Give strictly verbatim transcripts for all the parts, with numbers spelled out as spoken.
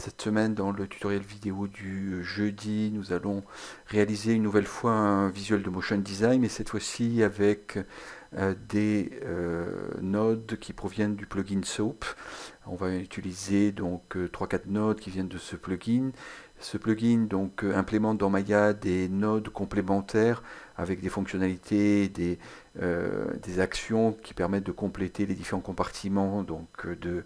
Cette semaine, dans le tutoriel vidéo du jeudi, nous allons réaliser une nouvelle fois un visuel de motion design, mais cette fois-ci avec euh, des euh, nodes qui proviennent du plugin Soup. On va utiliser donc trois quatre nodes qui viennent de ce plugin. Ce plugin donc implémente dans Maya des nodes complémentaires avec des fonctionnalités, des, euh, des actions qui permettent de compléter les différents compartiments donc, de,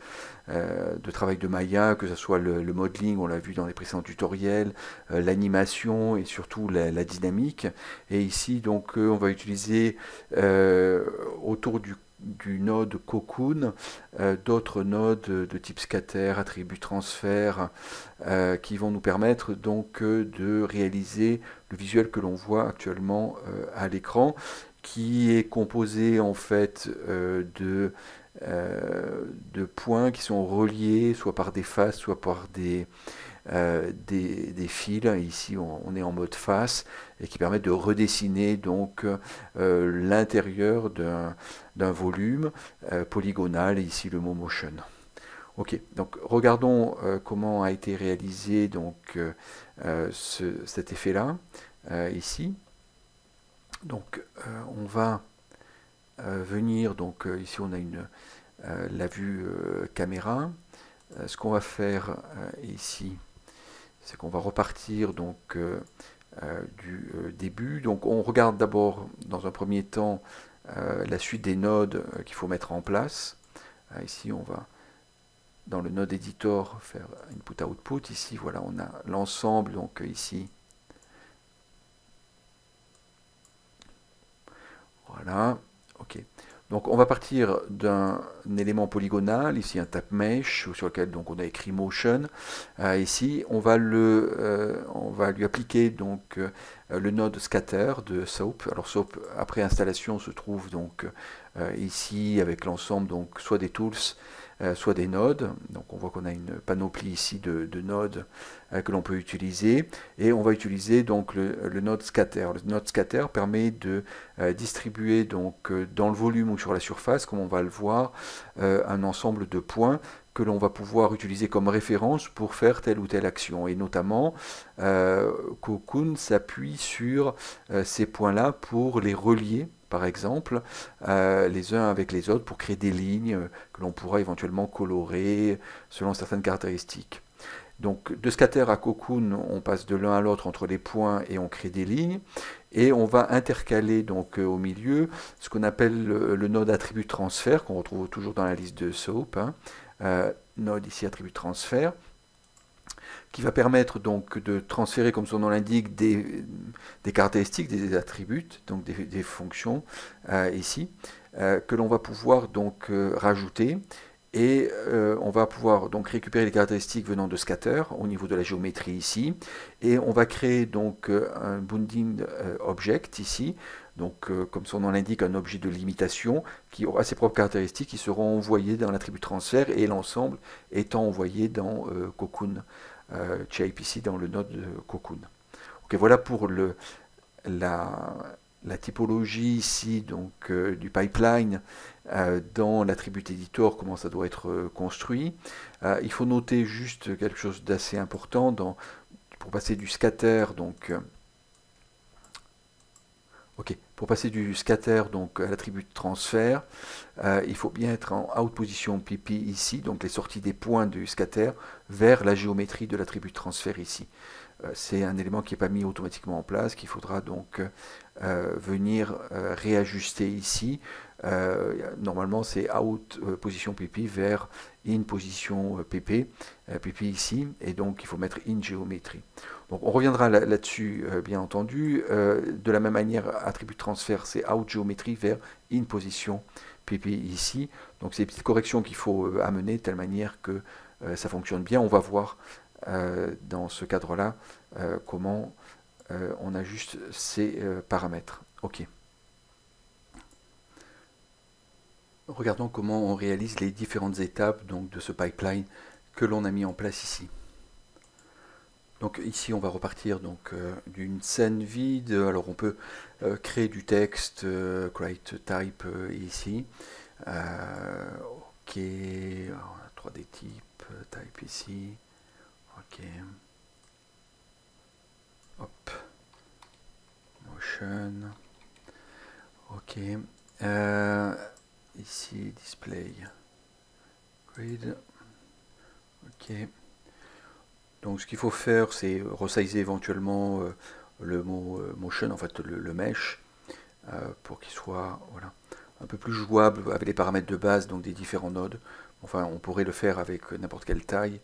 euh, de travail de Maya, que ce soit le, le modeling, on l'a vu dans les précédents tutoriels, euh, l'animation et surtout la, la dynamique. Et ici donc euh, on va utiliser euh, autour du du node Cocoon, euh, d'autres nodes de type scatter, attribut transfert, euh, qui vont nous permettre donc euh, de réaliser le visuel que l'on voit actuellement euh, à l'écran, qui est composé en fait euh, de, euh, de points qui sont reliés soit par des faces, soit par des... Euh, des, des fils, ici on, on est en mode face, et qui permettent de redessiner donc euh, l'intérieur d'un d'un volume euh, polygonal, et ici le mot motion. Ok, donc regardons euh, comment a été réalisé donc euh, ce, cet effet là euh, ici. Donc euh, on va euh, venir, donc euh, ici on a une euh, la vue euh, caméra. Euh, ce qu'on va faire euh, ici, c'est qu'on va repartir donc euh, euh, du euh, début. Donc on regarde d'abord dans un premier temps euh, la suite des nodes euh, qu'il faut mettre en place. Euh, ici on va dans le node editor faire input output. Ici voilà, on a l'ensemble donc euh, ici. Voilà, ok. Donc on va partir d'un élément polygonal, ici un tap mesh sur lequel donc on a écrit motion. Euh, ici on va le, euh, on va lui appliquer donc euh, le node scatter de Soup. Alors Soup après installation se trouve donc euh, ici avec l'ensemble donc soit des tools, euh, soit des nodes. Donc on voit qu'on a une panoplie ici de, de nodes euh, que l'on peut utiliser, et on va utiliser donc le, le node scatter. Le node scatter permet de euh, distribuer donc euh, dans le volume ou sur la surface, comme on va le voir, euh, un ensemble de points que l'on va pouvoir utiliser comme référence pour faire telle ou telle action. Et notamment, euh, Cocoon s'appuie sur euh, ces points-là pour les relier, par exemple, euh, les uns avec les autres, pour créer des lignes euh, que l'on pourra éventuellement colorer selon certaines caractéristiques. Donc de scatter à Cocoon, on passe de l'un à l'autre entre les points et on crée des lignes. Et on va intercaler donc euh, au milieu ce qu'on appelle le, le node attribut transfert, qu'on retrouve toujours dans la liste de Soup, hein. Euh, node ici attribut transfert, qui va permettre donc de transférer, comme son nom l'indique, des, des caractéristiques, des attributs, donc des, des fonctions euh, ici, euh, que l'on va pouvoir donc euh, rajouter. Et euh, on va pouvoir donc récupérer les caractéristiques venant de scatter au niveau de la géométrie ici, et on va créer donc euh, un bounding euh, object ici, donc euh, comme son nom l'indique, un objet de limitation qui aura ses propres caractéristiques qui seront envoyées dans l'attribut transfert, et l'ensemble étant envoyé dans euh, Cocoon euh, shape ici, dans le node de Cocoon. Ok, voilà pour le la la typologie ici donc euh, du pipeline euh, dans l'attribut editor, comment ça doit être euh, construit. Euh, il faut noter juste quelque chose d'assez important dans, pour passer du scatter donc euh, ok pour passer du scatter donc à l'attribut transfert, euh, il faut bien être en out position P P ici, donc les sorties des points du scatter vers la géométrie de l'attribut transfert ici. C'est un élément qui n'est pas mis automatiquement en place, qu'il faudra donc euh, venir euh, réajuster ici. Euh, normalement, c'est out euh, position P P vers in position euh, P P, euh, P P ici, et donc il faut mettre in géométrie. Donc on reviendra là-dessus, euh, bien entendu. Euh, de la même manière, attribut transfert, c'est out géométrie vers in position P P ici. Donc c'est des petites corrections qu'il faut euh, amener de telle manière que euh, ça fonctionne bien. On va voir Euh, dans ce cadre-là, euh, comment euh, on ajuste ces euh, paramètres. Ok. Regardons comment on réalise les différentes étapes donc, de ce pipeline que l'on a mis en place ici. Donc ici on va repartir donc euh, d'une scène vide. Alors on peut euh, créer du texte, euh, create type euh, ici. Euh, ok, alors, on a trois D types, type ici. Ok. Hop. Motion. Ok. Euh, ici, display. Grid. Ok. Donc ce qu'il faut faire, c'est resizer éventuellement euh, le mot euh, motion, en fait le, le mesh, euh, pour qu'il soit voilà, un peu plus jouable avec les paramètres de base, donc des différents nodes. Enfin, on pourrait le faire avec n'importe quelle taille.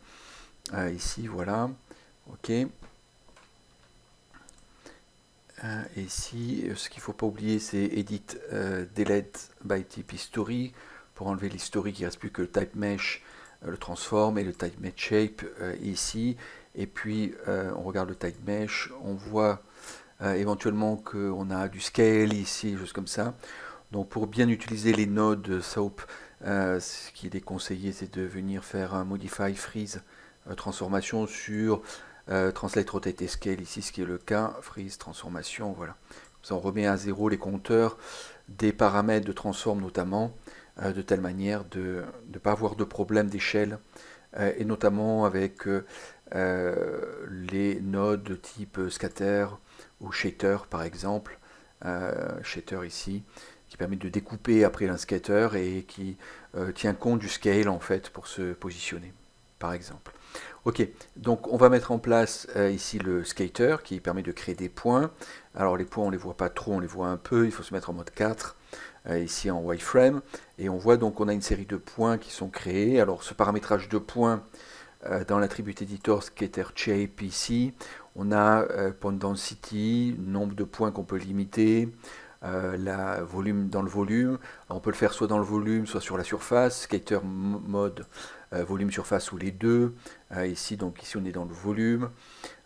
Euh, ici, voilà. OK. Euh, ici, ce qu'il ne faut pas oublier, c'est edit euh, delete by type history, pour enlever l'history qui ne reste plus que le type mesh, le transform et le type mesh shape euh, ici, et puis euh, on regarde le type mesh, on voit euh, éventuellement qu'on a du scale ici, juste comme ça. Donc pour bien utiliser les nodes Soup, euh, ce qui est déconseillé, c'est de venir faire un modify freeze euh, transformation sur euh, translate rotate et scale ici, ce qui est le cas, freeze transformation, voilà. Comme ça on remet à zéro les compteurs des paramètres de transform notamment, de telle manière de ne pas avoir de problème d'échelle, euh, et notamment avec euh, les nodes type scatter ou shatter par exemple, euh, shatter ici, qui permet de découper après un scatter et qui euh, tient compte du scale en fait pour se positionner par exemple. Ok, donc on va mettre en place euh, ici le scatter qui permet de créer des points. Alors les points on les voit pas trop, on les voit un peu, il faut se mettre en mode quatre. Ici en wireframe, et on voit donc on a une série de points qui sont créés. Alors ce paramétrage de points euh, dans l'attribut editor scatter shape ici, on a euh, point density, nombre de points qu'on peut limiter, euh, la volume dans le volume. Alors, on peut le faire soit dans le volume, soit sur la surface, scatter mode euh, volume surface ou les deux. Euh, ici donc ici on est dans le volume.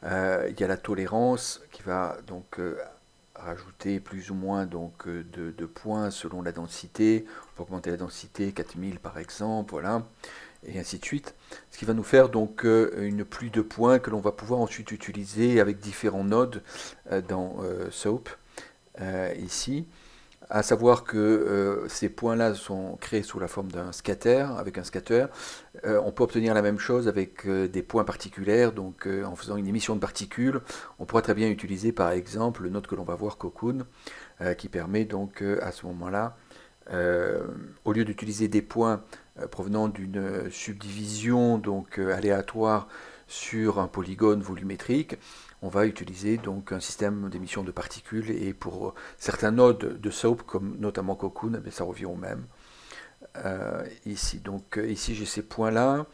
Euh, il y a la tolérance qui va donc euh, rajouter plus ou moins donc de, de points selon la densité, pour augmenter la densité, quatre mille par exemple, voilà, et ainsi de suite. Ce qui va nous faire donc une pluie de points que l'on va pouvoir ensuite utiliser avec différents nodes dans euh, Soup, euh, ici. À savoir que euh, ces points-là sont créés sous la forme d'un scatter, avec un scatter. Euh, on peut obtenir la même chose avec euh, des points particuliers, donc euh, en faisant une émission de particules, on pourrait très bien utiliser par exemple le node que l'on va voir, Cocoon, euh, qui permet donc euh, à ce moment-là, euh, au lieu d'utiliser des points euh, provenant d'une subdivision donc euh, aléatoire sur un polygone volumétrique, on va utiliser donc un système d'émission de particules, et pour certains nodes de Soup, comme notamment Cocoon, mais ça revient au même. Euh, ici, donc ici j'ai ces points-là.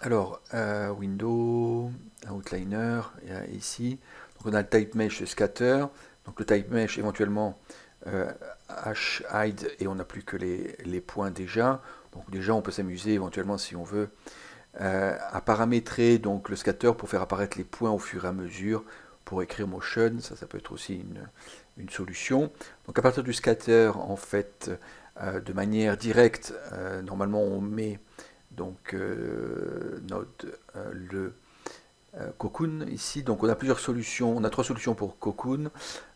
Alors, euh, Window, Outliner, ici. Donc on a le type mesh scatter. Donc le type mesh éventuellement euh, H hide, et on n'a plus que les, les points déjà. Donc déjà on peut s'amuser éventuellement si on veut. Euh, à paramétrer donc le scatter pour faire apparaître les points au fur et à mesure, pour écrire motion, ça, ça peut être aussi une, une solution. Donc à partir du scatter, en fait, euh, de manière directe, euh, normalement on met donc euh, node euh, le euh, Cocoon ici. Donc on a plusieurs solutions, on a trois solutions pour Cocoon,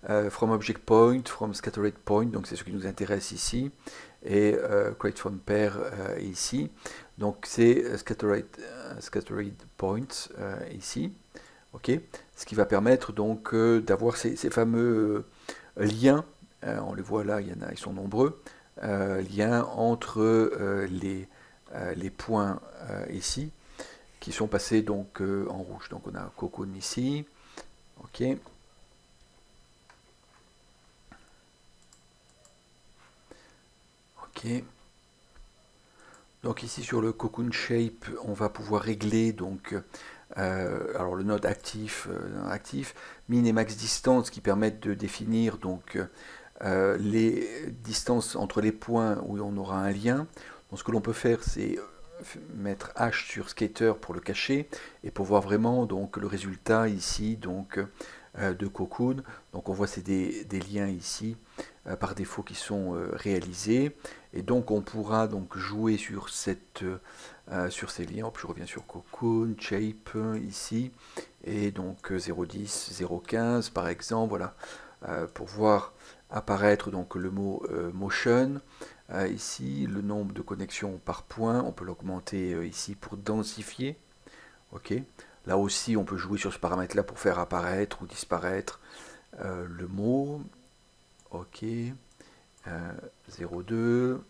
euh, from object point, from scattered point, donc c'est ce qui nous intéresse ici, et euh, create from pair euh, ici. Donc c'est scattered, scattered points euh, ici, okay. Ce qui va permettre donc euh, d'avoir ces, ces fameux euh, liens, euh, on les voit là, il y en a, ils sont nombreux, euh, liens entre euh, les, euh, les points euh, ici, qui sont passés donc euh, en rouge. Donc on a Cocoon ici, ok. Ok. Donc ici sur le Cocoon Shape, on va pouvoir régler donc, euh, alors le node actif, euh, actif, min et max distance, qui permettent de définir donc, euh, les distances entre les points où on aura un lien. Donc ce que l'on peut faire, c'est mettre H sur Scatter pour le cacher, et pour voir vraiment donc, le résultat ici donc, euh, de Cocoon. Donc on voit c'est des, des liens ici euh, par défaut qui sont euh, réalisés. Et donc on pourra donc jouer sur, cette, euh, sur ces liens. Hop, je reviens sur Cocoon, Shape ici, et donc zéro dix, zéro quinze par exemple, voilà, euh, pour voir apparaître donc le mot euh, motion. Euh, ici, le nombre de connexions par point, on peut l'augmenter euh, ici pour densifier. Ok. Là aussi, on peut jouer sur ce paramètre-là pour faire apparaître ou disparaître euh, le mot. Ok. Euh, zéro virgule deux.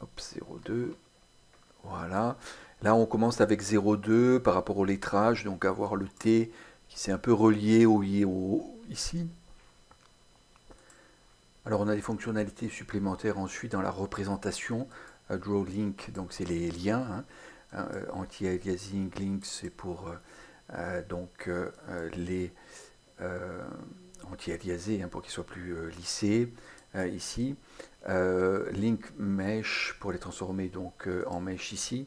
Hop, zéro virgule deux. Voilà. Là, on commence avec zéro virgule deux par rapport au lettrage. Donc, avoir le T qui s'est un peu relié au I et au O ici. Alors, on a des fonctionnalités supplémentaires ensuite dans la représentation. Uh, draw link, donc c'est les liens. Hein. Uh, Anti-aliasing link, c'est pour euh, donc euh, les euh, anti-aliasés hein, pour qu'ils soient plus euh, lissés euh, ici. Euh, link mesh pour les transformer donc euh, en mesh ici.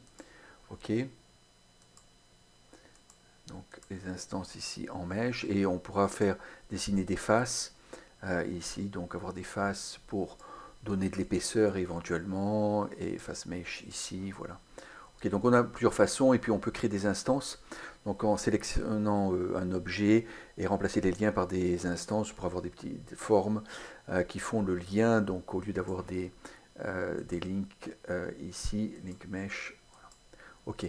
Ok. Donc les instances ici en mesh et on pourra faire dessiner des faces euh, ici, donc avoir des faces pour donner de l'épaisseur éventuellement et face mesh ici, voilà. Ok, donc on a plusieurs façons et puis on peut créer des instances. Donc en sélectionnant euh, un objet et remplacer les liens par des instances pour avoir des petites formes euh, qui font le lien. Donc au lieu d'avoir des, euh, des links euh, ici, link mesh. Voilà. Ok.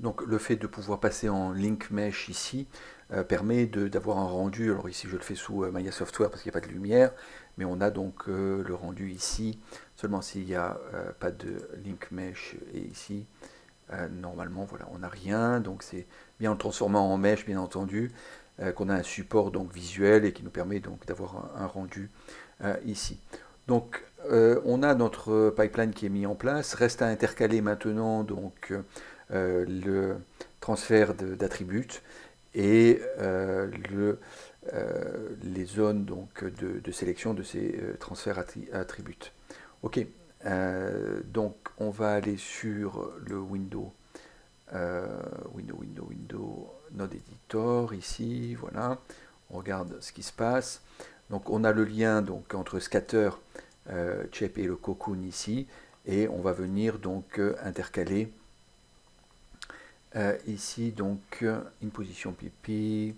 Donc le fait de pouvoir passer en link mesh ici euh, permet d'avoir un rendu. Alors ici je le fais sous euh, Maya Software parce qu'il n'y a pas de lumière, mais on a donc euh, le rendu ici seulement s'il n'y a euh, pas de link mesh et ici euh, normalement voilà on n'a rien. Donc c'est bien en transformant en mesh bien entendu euh, qu'on a un support donc visuel et qui nous permet donc d'avoir un, un rendu euh, ici. Donc euh, on a notre pipeline qui est mis en place. Reste à intercaler maintenant donc euh, Euh, le transfert d'attributs et euh, le, euh, les zones donc, de, de sélection de ces euh, transferts attri attributs. Ok, euh, donc on va aller sur le window, euh, window, window, window, node editor, ici, voilà, on regarde ce qui se passe. Donc on a le lien donc, entre scatter, euh, shape et le cocoon ici, et on va venir donc euh, intercaler. Euh, ici donc une position pipi,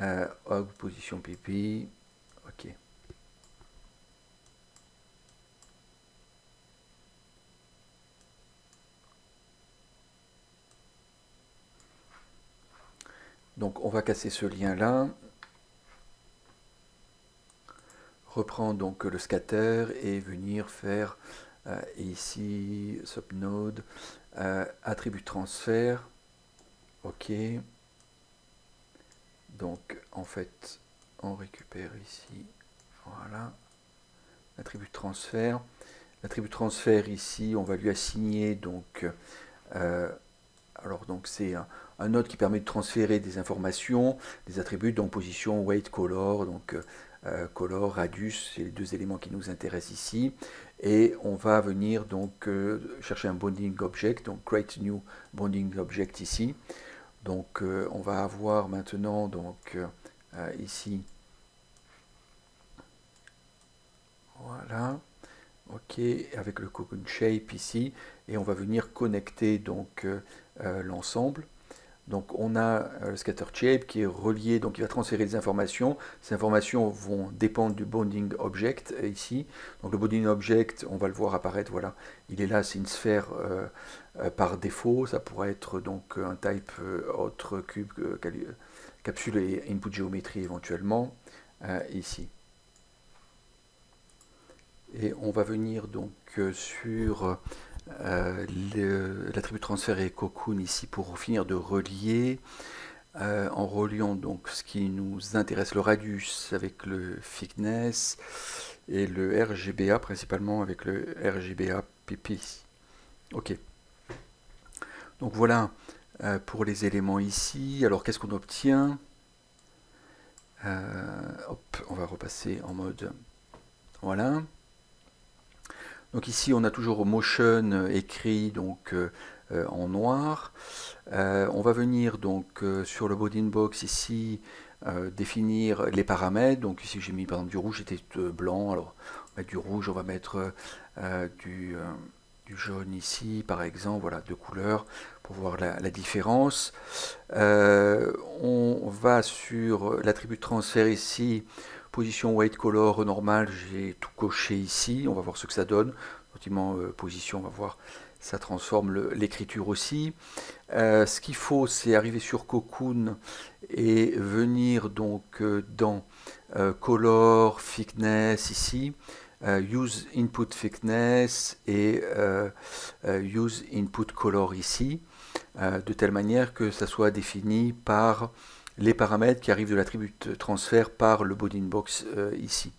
euh, hog position pipi, ok. Donc on va casser ce lien là, reprendre donc le scatter et venir faire euh, ici subnode euh, attribut transfert. Ok, donc en fait on récupère ici, voilà, l'attribut transfert. L'attribut transfert ici, on va lui assigner donc, euh, alors donc c'est un, un node qui permet de transférer des informations, des attributs, donc position, weight, color, donc euh, color, radius, c'est les deux éléments qui nous intéressent ici. Et on va venir donc euh, chercher un bounding object, donc create new bounding object ici. Donc euh, on va avoir maintenant donc euh, ici, voilà, ok, avec le cocoon shape ici, et on va venir connecter donc euh, l'ensemble. Donc on a euh, le scatter shape qui est relié, donc il va transférer des informations. Ces informations vont dépendre du bounding object euh, ici. Donc le bounding object, on va le voir apparaître, voilà, il est là, c'est une sphère euh, euh, par défaut. Ça pourrait être donc un type euh, autre, cube, euh, capsule et input géométrie éventuellement euh, ici. Et on va venir donc euh, sur Euh, l'attribut transfert et cocoon ici pour finir de relier euh, en reliant donc ce qui nous intéresse, le radius avec le thickness et le R G B A principalement avec le R G B A pipi. Ok, donc voilà euh, pour les éléments ici. Alors qu'est-ce qu'on obtient? euh, hop, on va repasser en mode voilà. Donc ici on a toujours Motion écrit donc euh, euh, en noir. Euh, on va venir donc euh, sur le bounding box ici euh, définir les paramètres. Donc ici j'ai mis par exemple du rouge, c'était blanc. Alors on va mettre du rouge, on va mettre euh, du, euh, du jaune ici par exemple, voilà, deux couleurs pour voir la, la différence. Euh, on va sur l'attribut transfert ici. Position white color normal, j'ai tout coché ici. On va voir ce que ça donne. Position, on va voir ça transforme l'écriture aussi. Euh, ce qu'il faut, c'est arriver sur Cocoon et venir donc euh, dans euh, Color, Thickness ici, euh, Use Input Thickness et euh, euh, Use Input Color ici, euh, de telle manière que ça soit défini par les paramètres qui arrivent de l'attribut transfert par le Bounding Box euh, ici.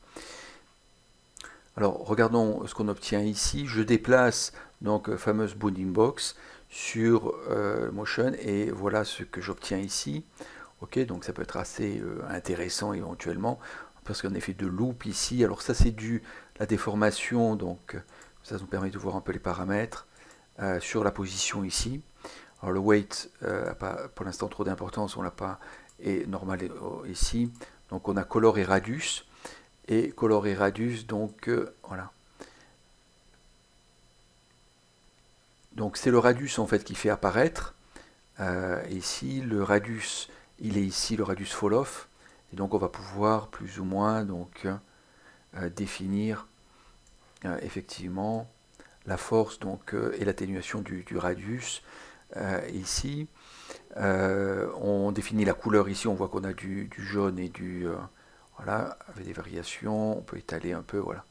Alors regardons ce qu'on obtient ici. Je déplace donc la fameuse Bounding Box sur euh, Motion et voilà ce que j'obtiens ici. Ok, donc ça peut être assez euh, intéressant éventuellement parce qu'on a fait de loop ici. Alors ça c'est dû à la déformation, donc ça nous permet de voir un peu les paramètres euh, sur la position ici. Alors le weight euh, n'a pas pour l'instant trop d'importance, on l'a pas, et normal ici. Donc on a color et radius. Et color et radius, donc euh, voilà. Donc c'est le radius en fait qui fait apparaître. Euh, ici, le radius, il est ici, le radius fall-off. Et donc on va pouvoir plus ou moins donc euh, définir euh, effectivement la force donc, euh, et l'atténuation du, du radius. Euh, ici, euh, on définit la couleur ici, on voit qu'on a du, du jaune et du... Euh, voilà, avec des variations, on peut étaler un peu, voilà,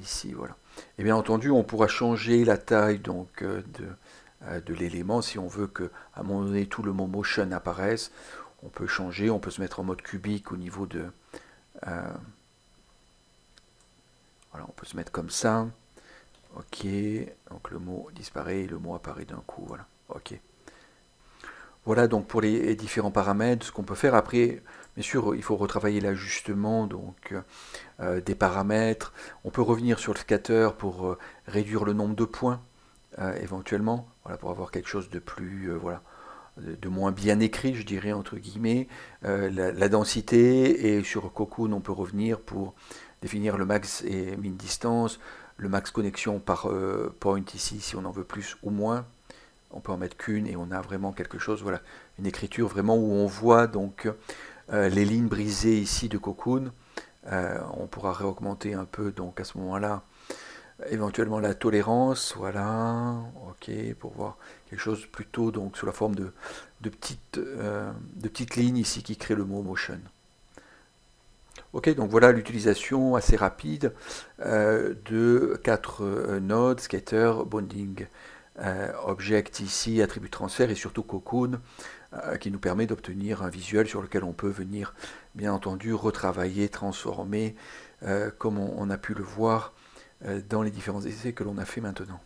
ici, voilà. Et bien entendu, on pourra changer la taille donc de, de l'élément, si on veut qu'à un moment donné, tout le mot motion apparaisse, on peut changer, on peut se mettre en mode cubique au niveau de... Euh, voilà, on peut se mettre comme ça, ok, donc le mot disparaît, et le mot apparaît d'un coup, voilà, ok. Voilà donc pour les différents paramètres, ce qu'on peut faire. Après, bien sûr, il faut retravailler l'ajustement donc euh, des paramètres. On peut revenir sur le scatter pour euh, réduire le nombre de points, euh, éventuellement, voilà, pour avoir quelque chose de plus, euh, voilà, de, de moins bien écrit, je dirais, entre guillemets. Euh, la, la densité, et sur Cocoon, on peut revenir pour définir le max et min distance, le max connexion par euh, point ici, si on en veut plus ou moins. On peut en mettre qu'une et on a vraiment quelque chose, voilà, une écriture vraiment où on voit donc euh, les lignes brisées ici de Cocoon. Euh, on pourra réaugmenter un peu donc à ce moment-là éventuellement la tolérance, voilà, ok, pour voir quelque chose plutôt donc sous la forme de, de, petites, euh, de petites lignes ici qui créent le mot motion. Ok, donc voilà l'utilisation assez rapide euh, de quatre euh, nodes, scatter, bounding object ici, attribut transfert et surtout Cocoon euh, qui nous permet d'obtenir un visuel sur lequel on peut venir bien entendu retravailler, transformer euh, comme on, on a pu le voir euh, dans les différents essais que l'on a fait maintenant.